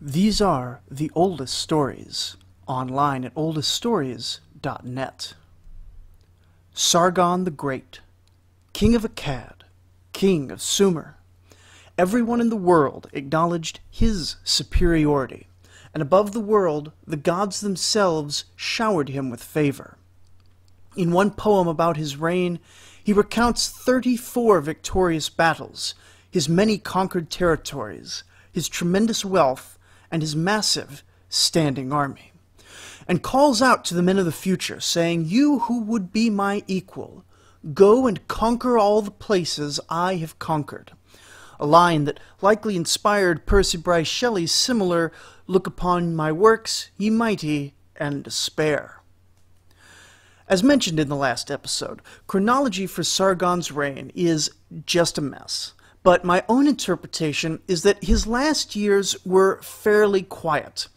These are the oldest stories, online at oldeststories.net. Sargon the Great, king of Akkad, king of Sumer. Everyone in the world acknowledged his superiority, and above the world, the gods themselves showered him with favor. In one poem about his reign, he recounts 34 victorious battles, his many conquered territories, his tremendous wealth, and his massive standing army, and calls out to the men of the future, saying, "You who would be my equal, go and conquer all the places I have conquered," a line that likely inspired Percy Bysshe Shelley's similar, "Look upon my works, ye mighty, and despair." As mentioned in the last episode, chronology for Sargon's reign is just a mess. But my own interpretation is that his last years were fairly quiet.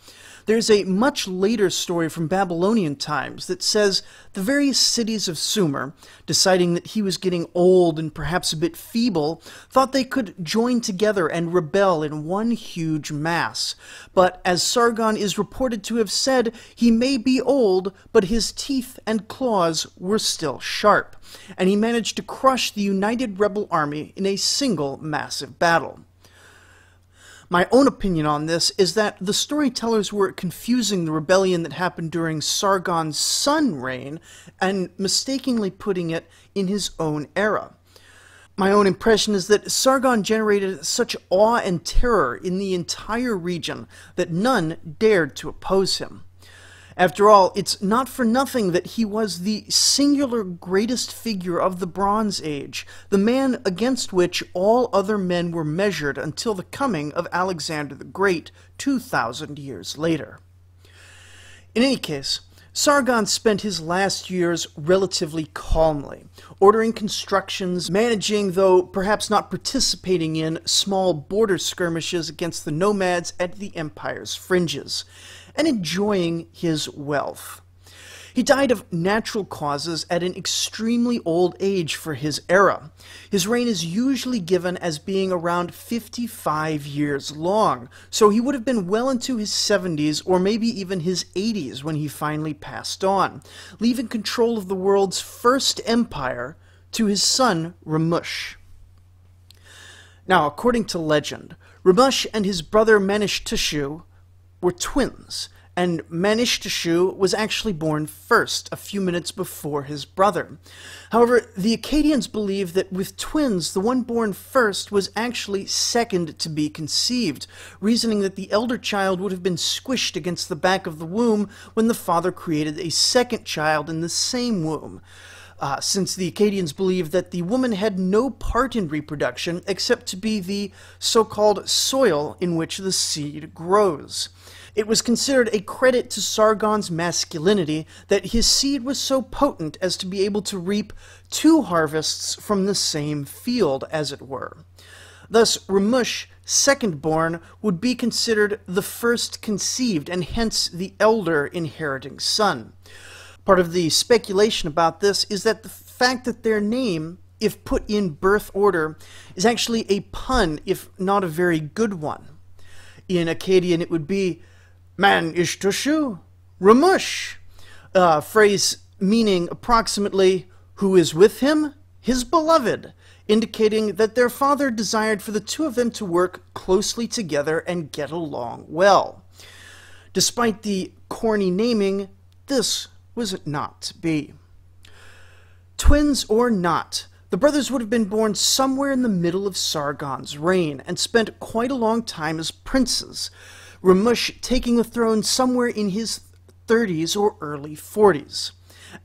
There's a much later story from Babylonian times that says the various cities of Sumer, deciding that he was getting old and perhaps a bit feeble, thought they could join together and rebel in one huge mass. But as Sargon is reported to have said, he may be old, but his teeth and claws were still sharp, and he managed to crush the united rebel army in a single massive battle. My own opinion on this is that the storytellers were confusing the rebellion that happened during Sargon's son reign and mistakenly putting it in his own era. My own impression is that Sargon generated such awe and terror in the entire region that none dared to oppose him. After all, it's not for nothing that he was the singular greatest figure of the Bronze Age, the man against which all other men were measured until the coming of Alexander the Great 2,000 years later. In any case, Sargon spent his last years relatively calmly, ordering constructions, managing, though perhaps not participating in, small border skirmishes against the nomads at the empire's fringes, and enjoying his wealth. He died of natural causes at an extremely old age for his era. His reign is usually given as being around 55 years long, so he would have been well into his 70s or maybe even his 80s when he finally passed on, leaving control of the world's first empire to his son Rimush. Now, according to legend, Rimush and his brother Manishtushu were twins, and Manishtushu was actually born first, a few minutes before his brother. However, the Akkadians believe that with twins, the one born first was actually second to be conceived, reasoning that the elder child would have been squished against the back of the womb when the father created a second child in the same womb. Since the Akkadians believed that the woman had no part in reproduction except to be the so-called soil in which the seed grows. It was considered a credit to Sargon's masculinity that his seed was so potent as to be able to reap two harvests from the same field, as it were. Thus, Rimush, second-born, would be considered the first conceived, and hence the elder inheriting son. Part of the speculation about this is that the fact that their name, if put in birth order, is actually a pun, if not a very good one. In Akkadian, it would be Manishtushu Rimush, a phrase meaning approximately, "Who is with him? His beloved," indicating that their father desired for the two of them to work closely together and get along well. Despite the corny naming, this was not to be. Twins or not, the brothers would have been born somewhere in the middle of Sargon's reign and spent quite a long time as princes, Rimush taking the throne somewhere in his 30s or early 40s.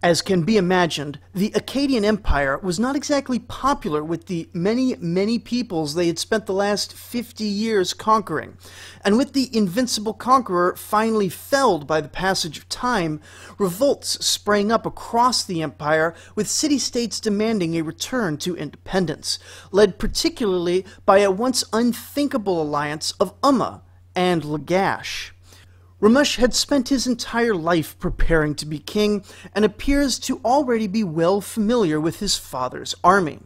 As can be imagined, the Akkadian Empire was not exactly popular with the many, many peoples they had spent the last 50 years conquering, and with the invincible conqueror finally felled by the passage of time, revolts sprang up across the empire, with city-states demanding a return to independence, led particularly by a once unthinkable alliance of Umma and Lagash. Rimush had spent his entire life preparing to be king, and appears to already be well familiar with his father's army.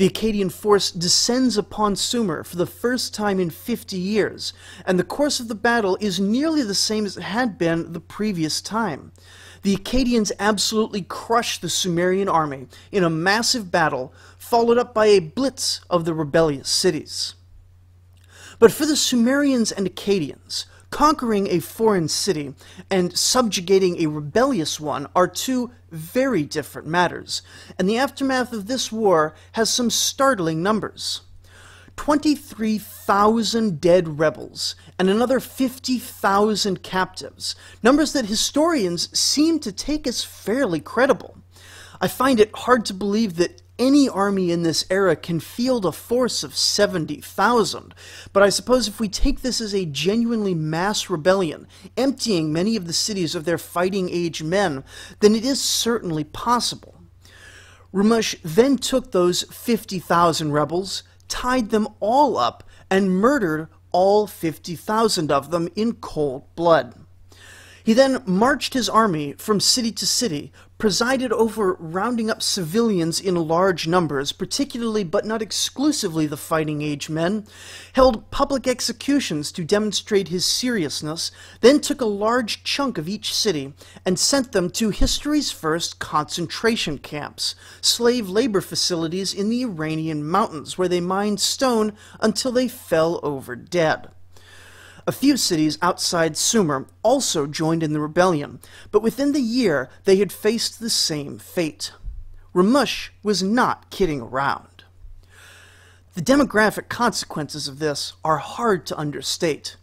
The Akkadian force descends upon Sumer for the first time in 50 years, and the course of the battle is nearly the same as it had been the previous time. The Akkadians absolutely crush the Sumerian army in a massive battle, followed up by a blitz of the rebellious cities. But for the Sumerians and Akkadians, conquering a foreign city and subjugating a rebellious one are two very different matters, and the aftermath of this war has some startling numbers. 23,000 dead rebels and another 50,000 captives, numbers that historians seem to take as fairly credible. I find it hard to believe that any army in this era can field a force of 70,000, but I suppose if we take this as a genuinely mass rebellion, emptying many of the cities of their fighting-age men, then it is certainly possible. Rimush then took those 50,000 rebels, tied them all up, and murdered all 50,000 of them in cold blood. He then marched his army from city to city, presided over rounding up civilians in large numbers, particularly but not exclusively the fighting age men, held public executions to demonstrate his seriousness, then took a large chunk of each city and sent them to history's first concentration camps, slave labor facilities in the Iranian mountains where they mined stone until they fell over dead. A few cities outside Sumer also joined in the rebellion, but within the year they had faced the same fate. Rimush was not kidding around. The demographic consequences of this are hard to understate.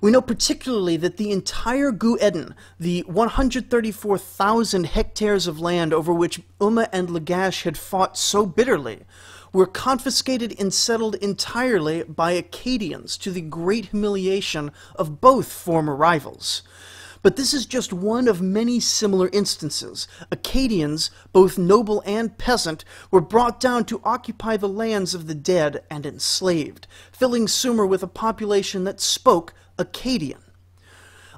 We know particularly that the entire Gu Eden, the 134,000 hectares of land over which Umma and Lagash had fought so bitterly, were confiscated and settled entirely by Akkadians to the great humiliation of both former rivals. But this is just one of many similar instances. Akkadians, both noble and peasant, were brought down to occupy the lands of the dead and enslaved, filling Sumer with a population that spoke Akkadian.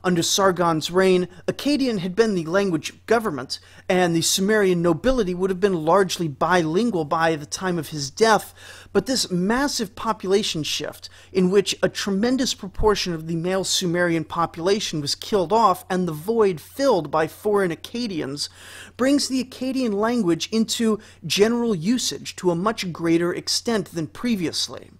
Under Sargon's reign, Akkadian had been the language of government, and the Sumerian nobility would have been largely bilingual by the time of his death, but this massive population shift, in which a tremendous proportion of the male Sumerian population was killed off and the void filled by foreign Akkadians, brings the Akkadian language into general usage to a much greater extent than previously.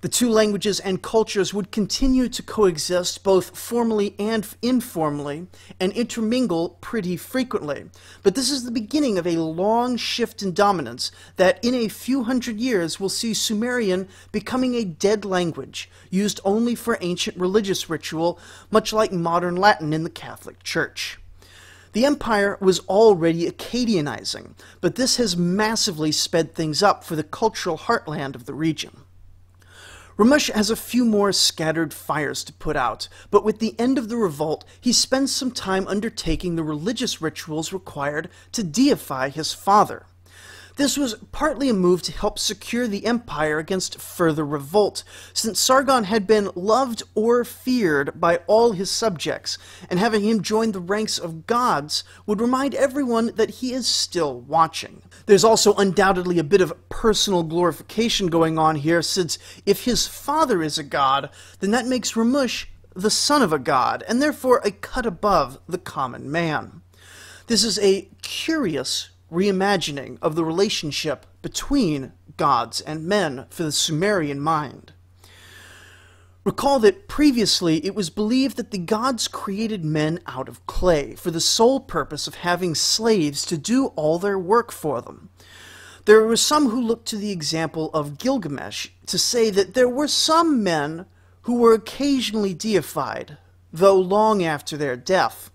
The two languages and cultures would continue to coexist both formally and informally, and intermingle pretty frequently. But this is the beginning of a long shift in dominance that in a few hundred years will see Sumerian becoming a dead language, used only for ancient religious ritual, much like modern Latin in the Catholic Church. The empire was already Akkadianizing, but this has massively sped things up for the cultural heartland of the region. Rimush has a few more scattered fires to put out, but with the end of the revolt, he spends some time undertaking the religious rituals required to deify his father. This was partly a move to help secure the empire against further revolt, since Sargon had been loved or feared by all his subjects, and having him join the ranks of gods would remind everyone that he is still watching. There's also undoubtedly a bit of personal glorification going on here, since if his father is a god, then that makes Rimush the son of a god, and therefore a cut above the common man. This is a curious reimagining of the relationship between gods and men for the Sumerian mind. Recall that previously it was believed that the gods created men out of clay for the sole purpose of having slaves to do all their work for them. There were some who looked to the example of Gilgamesh to say that there were some men who were occasionally deified, though long after their death.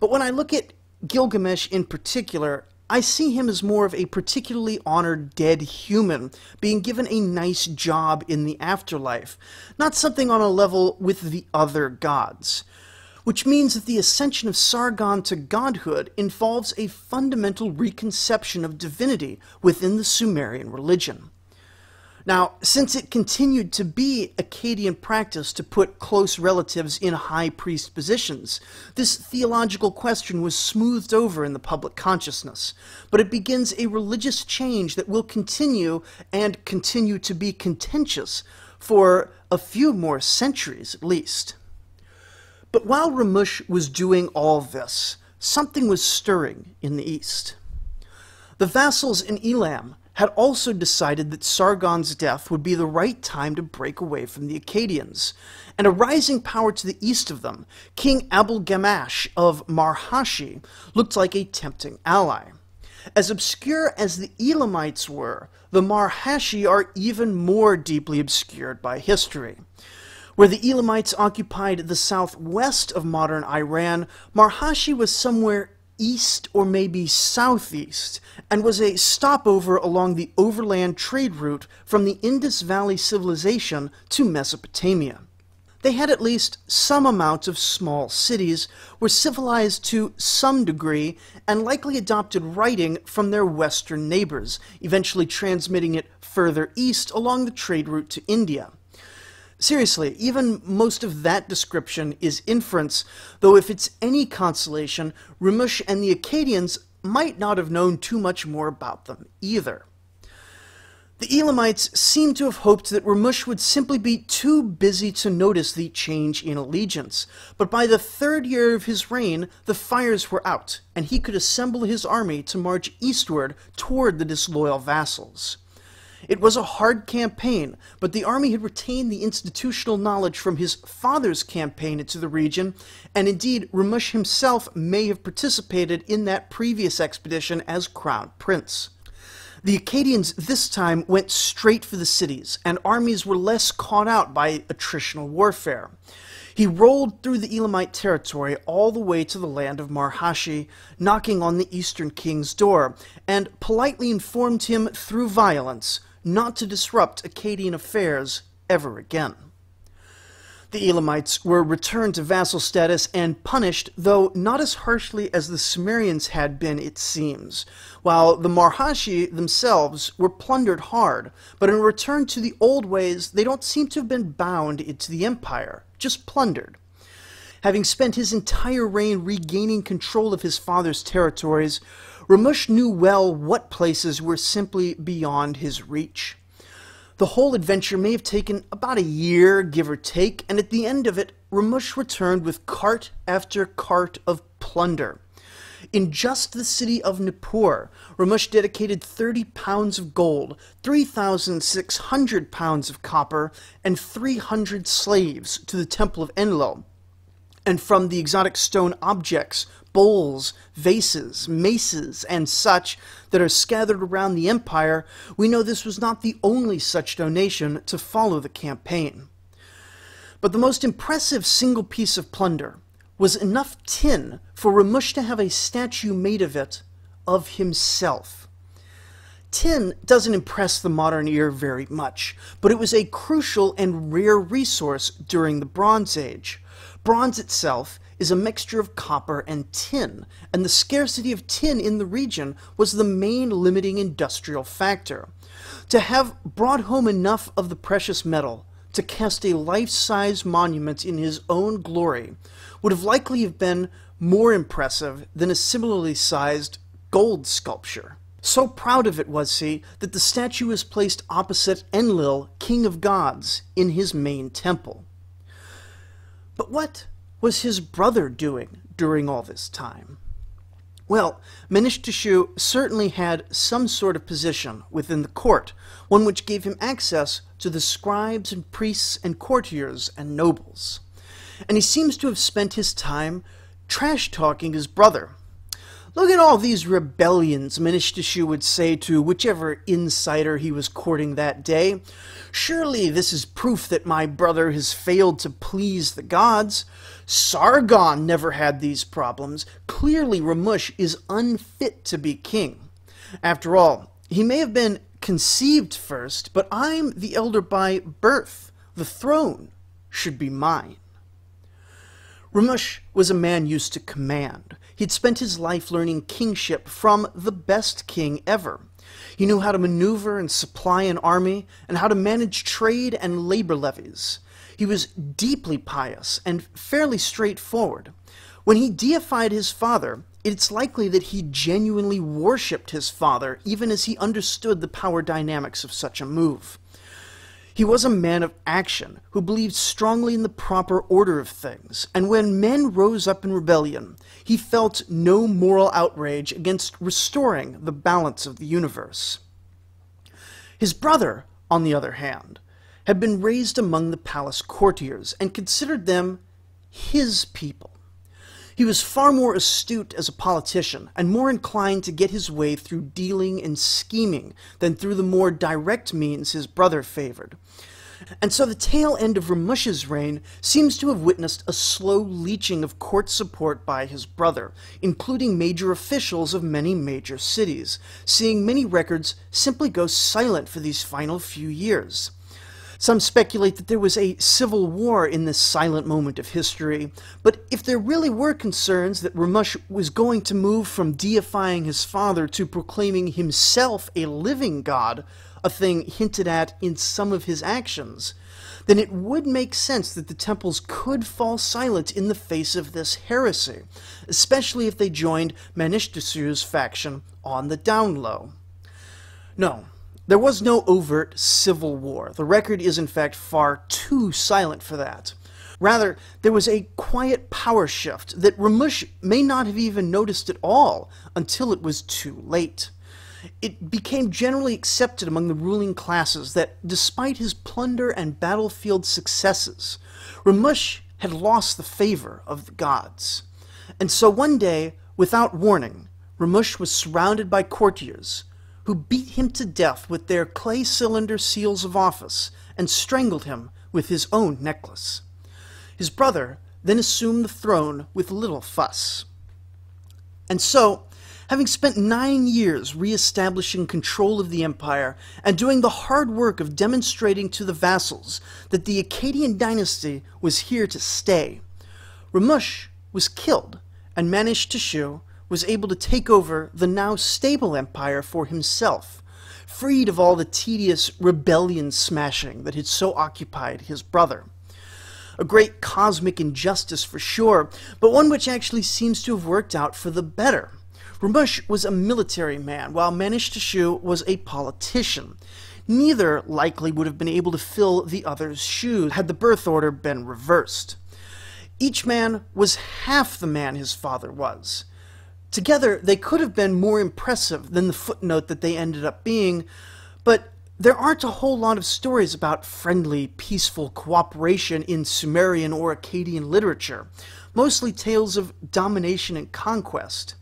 But when I look at Gilgamesh in particular, I see him as more of a particularly honored dead human, being given a nice job in the afterlife, not something on a level with the other gods. Which means that the ascension of Sargon to godhood involves a fundamental reconception of divinity within the Sumerian religion. Now, since it continued to be Akkadian practice to put close relatives in high priest positions, this theological question was smoothed over in the public consciousness, but it begins a religious change that will continue and continue to be contentious for a few more centuries at least. But while Rimush was doing all this, something was stirring in the east. The vassals in Elam had also decided that Sargon's death would be the right time to break away from the Akkadians, and a rising power to the east of them, King Abul Gamash of Marhashi, looked like a tempting ally. As obscure as the Elamites were, the Marhashi are even more deeply obscured by history. Where the Elamites occupied the southwest of modern Iran, Marhashi was somewhere east or maybe southeast, and was a stopover along the overland trade route from the Indus Valley Civilization to Mesopotamia. They had at least some amount of small cities, were civilized to some degree, and likely adopted writing from their western neighbors, eventually transmitting it further east along the trade route to India. Seriously, even most of that description is inference, though if it's any consolation, Rimush and the Akkadians might not have known too much more about them either. The Elamites seem to have hoped that Rimush would simply be too busy to notice the change in allegiance, but by the third year of his reign, the fires were out, and he could assemble his army to march eastward toward the disloyal vassals. It was a hard campaign, but the army had retained the institutional knowledge from his father's campaign into the region, and indeed Rimush himself may have participated in that previous expedition as crown prince. The Akkadians this time went straight for the cities, and armies were less caught out by attritional warfare. He rolled through the Elamite territory all the way to the land of Marhashi, knocking on the eastern king's door, and politely informed him through violence not to disrupt Akkadian affairs ever again. The Elamites were returned to vassal status and punished, though not as harshly as the Sumerians had been, it seems, while the Marhashi themselves were plundered hard, but in return to the old ways, they don't seem to have been bound into the empire, just plundered. Having spent his entire reign regaining control of his father's territories, Rimush knew well what places were simply beyond his reach. The whole adventure may have taken about a year, give or take, and at the end of it, Rimush returned with cart after cart of plunder. In just the city of Nippur, Rimush dedicated 30 pounds of gold, 3,600 pounds of copper, and 300 slaves to the temple of Enlil. And from the exotic stone objects, bowls, vases, maces, and such that are scattered around the empire, we know this was not the only such donation to follow the campaign. But the most impressive single piece of plunder was enough tin for Rimush to have a statue made of it of himself. Tin doesn't impress the modern ear very much, but it was a crucial and rare resource during the Bronze Age. Bronze itself is a mixture of copper and tin, and the scarcity of tin in the region was the main limiting industrial factor. To have brought home enough of the precious metal to cast a life-size monument in his own glory would have likely been more impressive than a similarly sized gold sculpture. So proud of it was he that the statue was placed opposite Enlil, king of gods, in his main temple. But what was his brother doing during all this time? Well, Manishtushu certainly had some sort of position within the court, one which gave him access to the scribes and priests and courtiers and nobles. And he seems to have spent his time trash-talking his brother. "Look at all these rebellions," Manishtushu would say to whichever insider he was courting that day. "Surely this is proof that my brother has failed to please the gods. Sargon never had these problems. Clearly Rimush is unfit to be king. After all, he may have been conceived first, but I'm the elder by birth. The throne should be mine." Rimush was a man used to command. He'd spent his life learning kingship from the best king ever. He knew how to maneuver and supply an army, and how to manage trade and labor levies. He was deeply pious and fairly straightforward. When he deified his father, it's likely that he genuinely worshipped his father, even as he understood the power dynamics of such a move. He was a man of action, who believed strongly in the proper order of things, and when men rose up in rebellion, he felt no moral outrage against restoring the balance of the universe. His brother, on the other hand, had been raised among the palace courtiers, and considered them his people. He was far more astute as a politician, and more inclined to get his way through dealing and scheming than through the more direct means his brother favored. And so the tail end of Rimush's reign seems to have witnessed a slow leeching of court support by his brother, including major officials of many major cities, seeing many records simply go silent for these final few years. Some speculate that there was a civil war in this silent moment of history, but if there really were concerns that Rimush was going to move from deifying his father to proclaiming himself a living god, a thing hinted at in some of his actions, then it would make sense that the temples could fall silent in the face of this heresy, especially if they joined Manishtushu's faction on the down low. No. There was no overt civil war. The record is, in fact, far too silent for that. Rather, there was a quiet power shift that Rimush may not have even noticed at all until it was too late. It became generally accepted among the ruling classes that, despite his plunder and battlefield successes, Rimush had lost the favor of the gods. And so one day, without warning, Rimush was surrounded by courtiers, who beat him to death with their clay cylinder seals of office, and strangled him with his own necklace. His brother then assumed the throne with little fuss. And so, having spent 9 years re-establishing control of the empire, and doing the hard work of demonstrating to the vassals that the Akkadian dynasty was here to stay, Rimush was killed, and Manishtushu was able to take over the now stable empire for himself, freed of all the tedious rebellion smashing that had so occupied his brother. A great cosmic injustice for sure, but one which actually seems to have worked out for the better. Rimush was a military man, while Manishtushu was a politician. Neither likely would have been able to fill the other's shoes had the birth order been reversed. Each man was half the man his father was. Together, they could have been more impressive than the footnote that they ended up being, but there aren't a whole lot of stories about friendly, peaceful cooperation in Sumerian or Akkadian literature, mostly tales of domination and conquest.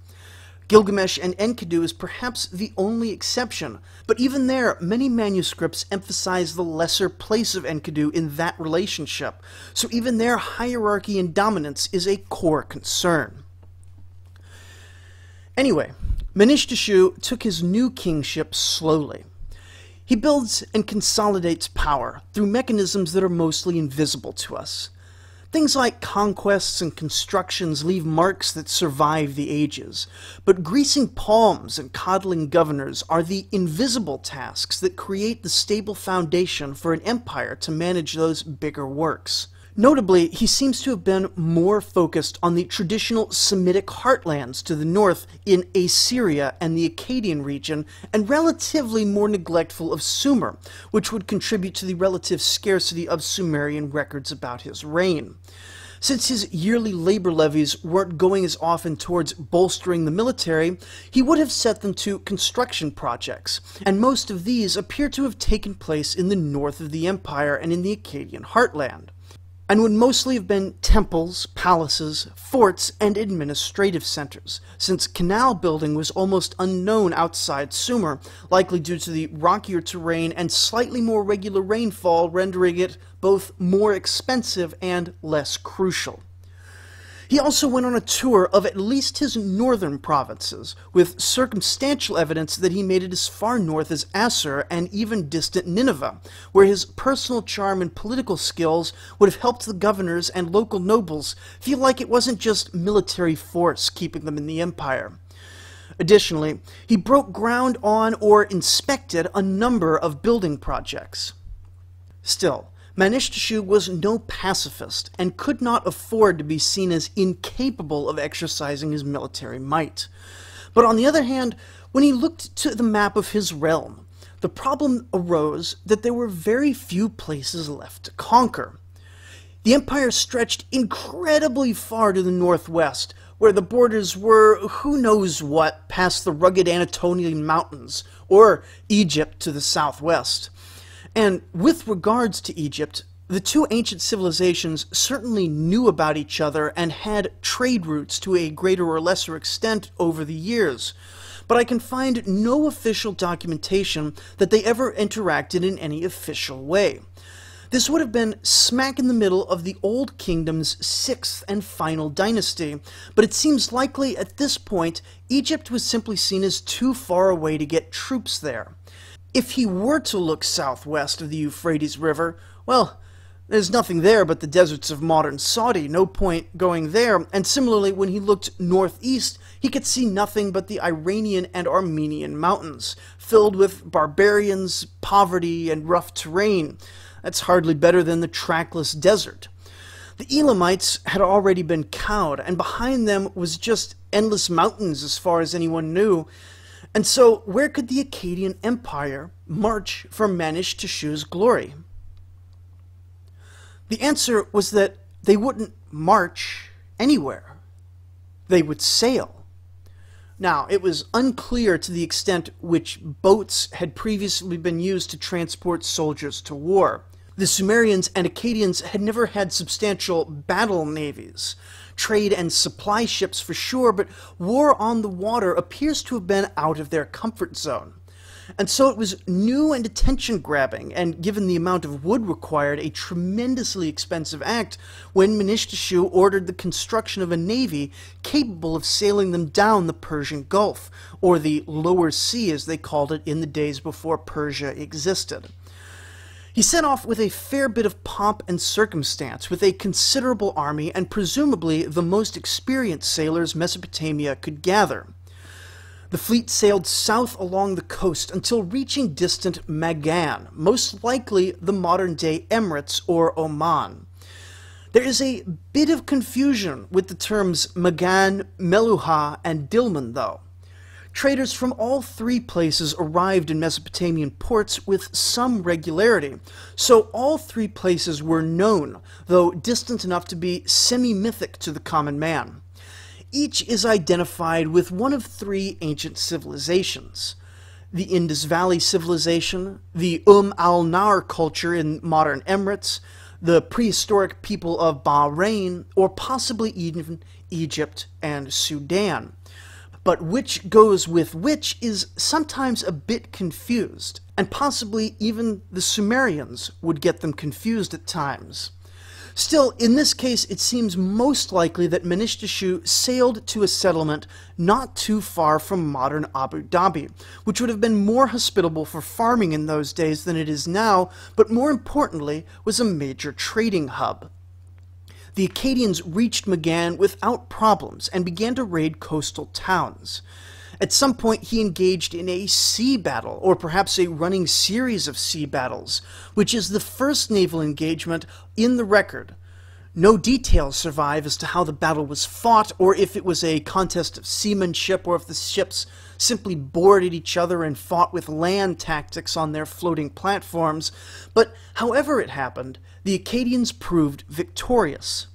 Gilgamesh and Enkidu is perhaps the only exception, but even there, many manuscripts emphasize the lesser place of Enkidu in that relationship, so even their hierarchy and dominance is a core concern. Anyway, Manishtushu took his new kingship slowly. He builds and consolidates power through mechanisms that are mostly invisible to us. Things like conquests and constructions leave marks that survive the ages, but greasing palms and coddling governors are the invisible tasks that create the stable foundation for an empire to manage those bigger works. Notably, he seems to have been more focused on the traditional Semitic heartlands to the north in Assyria and the Akkadian region, and relatively more neglectful of Sumer, which would contribute to the relative scarcity of Sumerian records about his reign. Since his yearly labor levies weren't going as often towards bolstering the military, he would have set them to construction projects, and most of these appear to have taken place in the north of the empire and in the Akkadian heartland, and would mostly have been temples, palaces, forts, and administrative centers, since canal building was almost unknown outside Sumer, likely due to the rockier terrain and slightly more regular rainfall rendering it both more expensive and less crucial. He also went on a tour of at least his northern provinces, with circumstantial evidence that he made it as far north as Assur and even distant Nineveh, where his personal charm and political skills would have helped the governors and local nobles feel like it wasn't just military force keeping them in the empire. Additionally, he broke ground on or inspected a number of building projects. Still, Manishtushu was no pacifist and could not afford to be seen as incapable of exercising his military might. But on the other hand, when he looked to the map of his realm, the problem arose that there were very few places left to conquer. The empire stretched incredibly far to the northwest, where the borders were who knows what past the rugged Anatolian Mountains, or Egypt to the southwest. And with regards to Egypt, the two ancient civilizations certainly knew about each other and had trade routes to a greater or lesser extent over the years, but I can find no official documentation that they ever interacted in any official way. This would have been smack in the middle of the Old Kingdom's sixth and final dynasty, but it seems likely at this point Egypt was simply seen as too far away to get troops there. If he were to look southwest of the Euphrates River, well, there's nothing there but the deserts of modern Saudi, no point going there, and similarly when he looked northeast, he could see nothing but the Iranian and Armenian mountains, filled with barbarians, poverty, and rough terrain. That's hardly better than the trackless desert. The Elamites had already been cowed, and behind them was just endless mountains as far as anyone knew. And so, where could the Akkadian Empire march from Manishtushu's glory? The answer was that they wouldn't march anywhere. They would sail. Now, it was unclear to the extent which boats had previously been used to transport soldiers to war. The Sumerians and Akkadians had never had substantial battle navies. Trade and supply ships for sure, but war on the water appears to have been out of their comfort zone. And so it was new and attention-grabbing, and given the amount of wood required, a tremendously expensive act when Manishtushu ordered the construction of a navy capable of sailing them down the Persian Gulf, or the Lower Sea as they called it in the days before Persia existed. He set off with a fair bit of pomp and circumstance, with a considerable army and presumably the most experienced sailors Mesopotamia could gather. The fleet sailed south along the coast until reaching distant Magan, most likely the modern-day Emirates or Oman. There is a bit of confusion with the terms Magan, Meluha, and Dilmun, though. Traders from all three places arrived in Mesopotamian ports with some regularity, so all three places were known, though distant enough to be semi-mythic to the common man. Each is identified with one of three ancient civilizations: the Indus Valley Civilization, the al-Nahr culture in modern Emirates, the prehistoric people of Bahrain, or possibly even Egypt and Sudan. But which goes with which is sometimes a bit confused, and possibly even the Sumerians would get them confused at times. Still, in this case, it seems most likely that Manishtushu sailed to a settlement not too far from modern Abu Dhabi, which would have been more hospitable for farming in those days than it is now, but more importantly, was a major trading hub. The Akkadians reached Magan without problems and began to raid coastal towns. At some point, he engaged in a sea battle, or perhaps a running series of sea battles, which is the first naval engagement in the record. No details survive as to how the battle was fought, or if it was a contest of seamanship, or if the ships simply boarded each other and fought with land tactics on their floating platforms. But however it happened, the Akkadians proved victorious.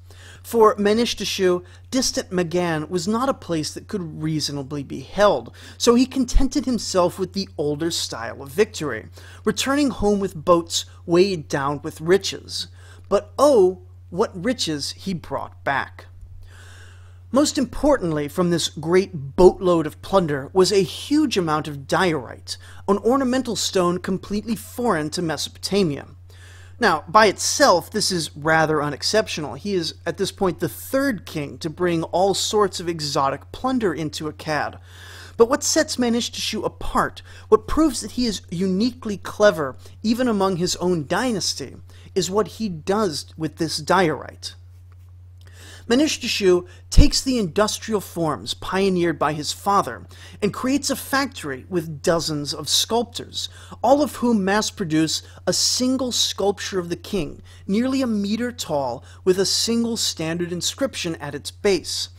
For Manishtushu, distant Magan was not a place that could reasonably be held, so he contented himself with the older style of victory, returning home with boats weighed down with riches. But oh, what riches he brought back! Most importantly from this great boatload of plunder was a huge amount of diorite, an ornamental stone completely foreign to Mesopotamia. Now, by itself, this is rather unexceptional. He is, at this point, the third king to bring all sorts of exotic plunder into Akkad. But what sets Manishtushu apart, what proves that he is uniquely clever, even among his own dynasty, is what he does with this diorite. Manishtushu takes the industrial forms pioneered by his father and creates a factory with dozens of sculptors, all of whom mass-produce a single sculpture of the king, nearly a meter tall, with a single standard inscription at its base.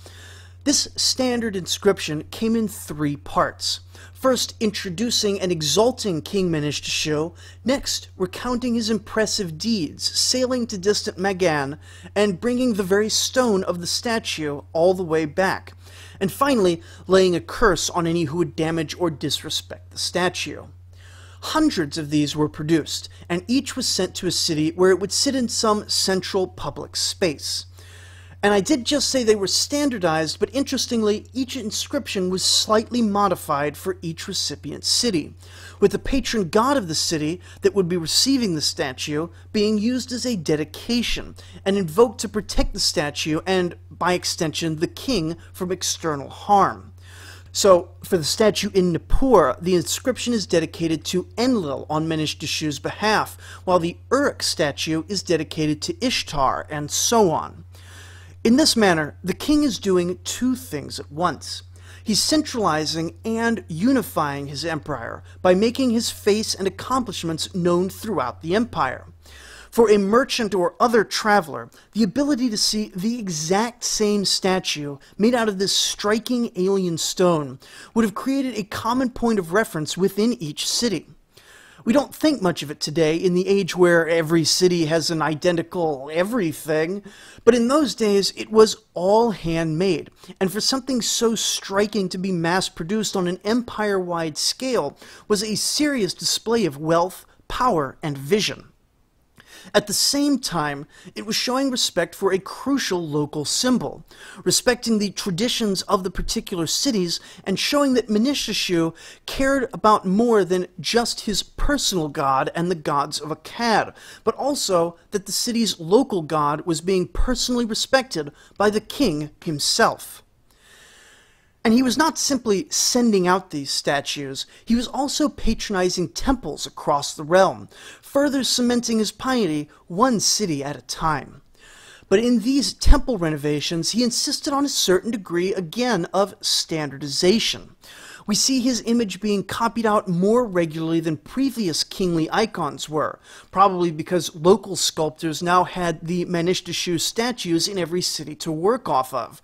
This standard inscription came in three parts. First, introducing and exalting King Manishtushu. Next, recounting his impressive deeds, sailing to distant Magan, and bringing the very stone of the statue all the way back. And finally, laying a curse on any who would damage or disrespect the statue. Hundreds of these were produced, and each was sent to a city where it would sit in some central public space. And I did just say they were standardized, but interestingly, each inscription was slightly modified for each recipient city, with the patron god of the city that would be receiving the statue being used as a dedication, and invoked to protect the statue and, by extension, the king from external harm. So, for the statue in Nippur, the inscription is dedicated to Enlil on Menishtushu's behalf, while the Uruk statue is dedicated to Ishtar, and so on. In this manner, the king is doing two things at once. He's centralizing and unifying his empire by making his face and accomplishments known throughout the empire. For a merchant or other traveler, the ability to see the exact same statue made out of this striking alien stone would have created a common point of reference within each city. We don't think much of it today, in the age where every city has an identical everything, but in those days it was all handmade, and for something so striking to be mass-produced on an empire-wide scale was a serious display of wealth, power, and vision. At the same time, it was showing respect for a crucial local symbol, respecting the traditions of the particular cities, and showing that Manishtushu cared about more than just his personal god and the gods of Akkad, but also that the city's local god was being personally respected by the king himself. And he was not simply sending out these statues, he was also patronizing temples across the realm, further cementing his piety one city at a time. But in these temple renovations, he insisted on a certain degree, again, of standardization. We see his image being copied out more regularly than previous kingly icons were, probably because local sculptors now had the Manishtushu statues in every city to work off of.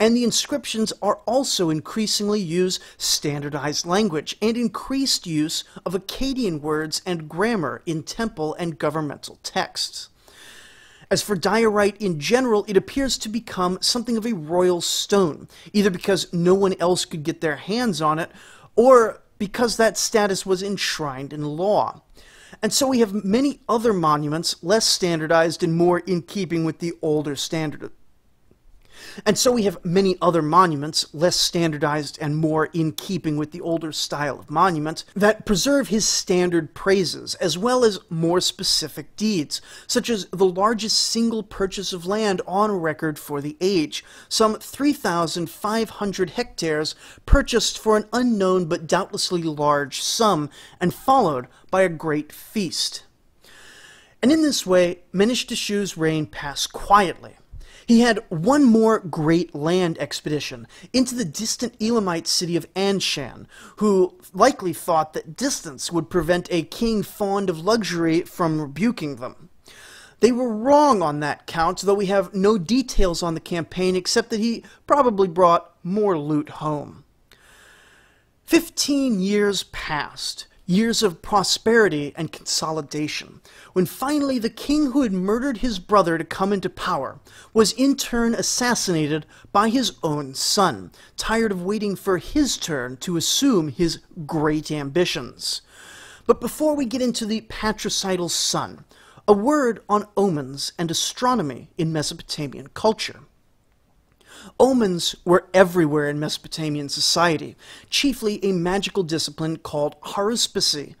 And the inscriptions are also increasingly use standardized language and increased use of Akkadian words and grammar in temple and governmental texts. As for diorite in general, it appears to become something of a royal stone, either because no one else could get their hands on it, or because that status was enshrined in law. And so we have many other monuments, less standardized and more in keeping with the older standard. And so we have many other monuments, less standardized and more in keeping with the older style of monument, that preserve his standard praises, as well as more specific deeds, such as the largest single purchase of land on record for the age, some 3,500 hectares purchased for an unknown but doubtlessly large sum, and followed by a great feast. And in this way, Menishtushu's reign passed quietly. He had one more great land expedition into the distant Elamite city of Anshan, who likely thought that distance would prevent a king fond of luxury from rebuking them. They were wrong on that count, though we have no details on the campaign except that he probably brought more loot home. 15 years passed. Years of prosperity and consolidation, when finally the king who had murdered his brother to come into power was in turn assassinated by his own son, tired of waiting for his turn to assume his great ambitions. But before we get into the patricidal son, a word on omens and astronomy in Mesopotamian culture. Omens were everywhere in Mesopotamian society, chiefly a magical discipline called haruspicy,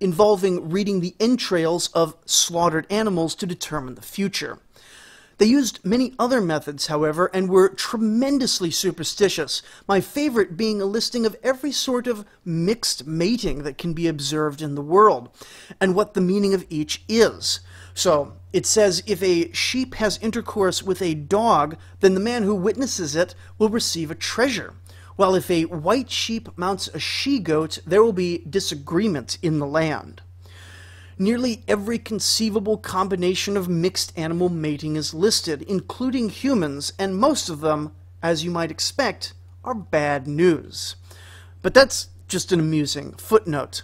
involving reading the entrails of slaughtered animals to determine the future. They used many other methods, however, and were tremendously superstitious, my favorite being a listing of every sort of mixed mating that can be observed in the world, and what the meaning of each is. So it says, if a sheep has intercourse with a dog, then the man who witnesses it will receive a treasure. While if a white sheep mounts a she-goat, there will be disagreement in the land. Nearly every conceivable combination of mixed animal mating is listed, including humans, and most of them, as you might expect, are bad news. But that's just an amusing footnote.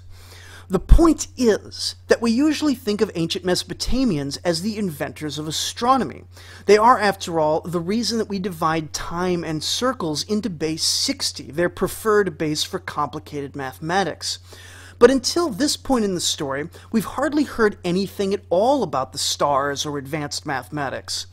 The point is that we usually think of ancient Mesopotamians as the inventors of astronomy. They are, after all, the reason that we divide time and circles into base 60, their preferred base for complicated mathematics. But until this point in the story, we've hardly heard anything at all about the stars or advanced mathematics.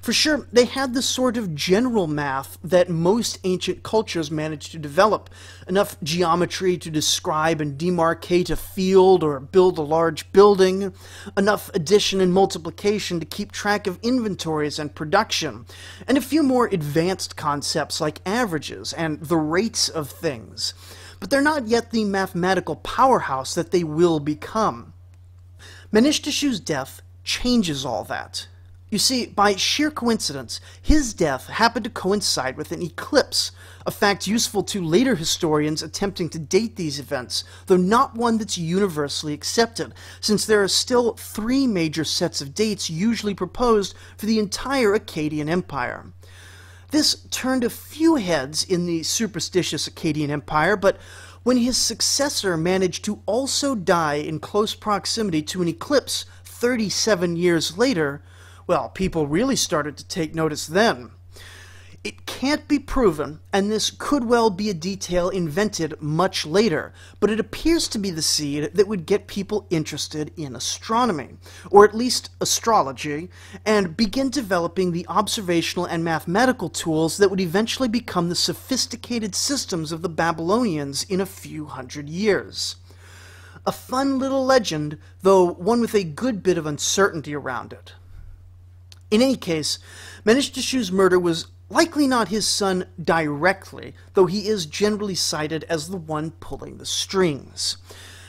For sure, they had the sort of general math that most ancient cultures managed to develop, enough geometry to describe and demarcate a field or build a large building, enough addition and multiplication to keep track of inventories and production, and a few more advanced concepts like averages and the rates of things. But they're not yet the mathematical powerhouse that they will become. Manishtushu's death changes all that. You see, by sheer coincidence, his death happened to coincide with an eclipse, a fact useful to later historians attempting to date these events, though not one that's universally accepted, since there are still three major sets of dates usually proposed for the entire Akkadian Empire. This turned a few heads in the superstitious Akkadian Empire, but when his successor managed to also die in close proximity to an eclipse 37 years later, well, people really started to take notice then. It can't be proven, and this could well be a detail invented much later, but it appears to be the seed that would get people interested in astronomy, or at least astrology, and begin developing the observational and mathematical tools that would eventually become the sophisticated systems of the Babylonians in a few hundred years. A fun little legend, though one with a good bit of uncertainty around it. In any case, Manishtushu's murder was likely not his son directly, though he is generally cited as the one pulling the strings.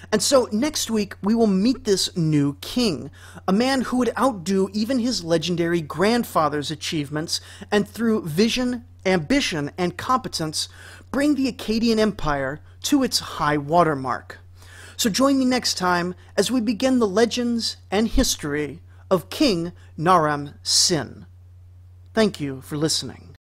And so next week we will meet this new king, a man who would outdo even his legendary grandfather's achievements, and through vision, ambition, and competence, bring the Akkadian Empire to its high water mark. So join me next time as we begin the legends and history of King Naram-Sin. Thank you for listening.